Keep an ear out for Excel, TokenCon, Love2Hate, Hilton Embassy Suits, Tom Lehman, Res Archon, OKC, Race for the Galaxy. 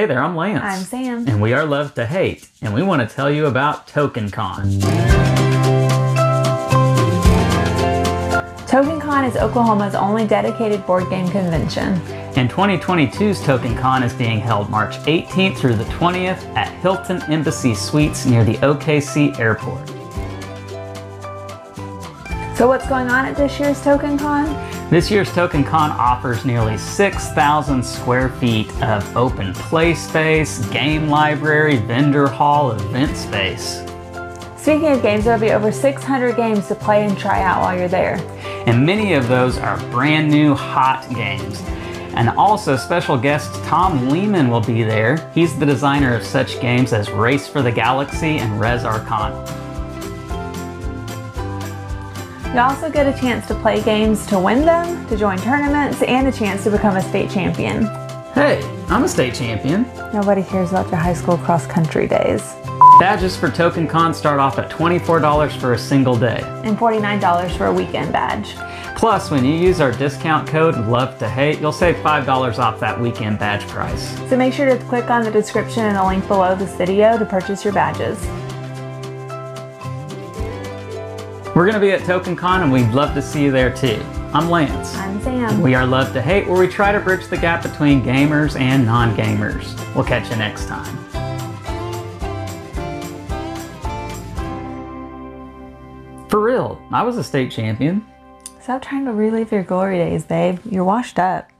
Hey there, I'm Lance. I'm Sam. And we are Love2Hate, and we want to tell you about TokenCon. TokenCon is Oklahoma's only dedicated board game convention. And 2022's TokenCon is being held March 18th through the 20th at Hilton Embassy Suites near the OKC airport. So what's going on at this year's TokenCon? This year's TokenCon offers nearly 6,000 square feet of open play space, game library, vendor hall, event space. Speaking of games, there'll be over 600 games to play and try out while you're there. And many of those are brand new hot games. And also special guest Tom Lehman will be there. He's the designer of such games as Race for the Galaxy and Res Archon. You also get a chance to play games, to win them, to join tournaments, and a chance to become a state champion. Hey, I'm a state champion. Nobody cares about your high school cross-country days. Badges for TokenCon start off at $24 for a single day. And $49 for a weekend badge. Plus, when you use our discount code Love2Hate, you'll save $5 off that weekend badge price. So make sure to click on the description and the link below this video to purchase your badges. We're going to be at TokenCon, and we'd love to see you there too. I'm Lance. I'm Sam. We are Love2Hate, where we try to bridge the gap between gamers and non-gamers. We'll catch you next time. For real, I was a state champion. Stop trying to relive your glory days, babe. You're washed up.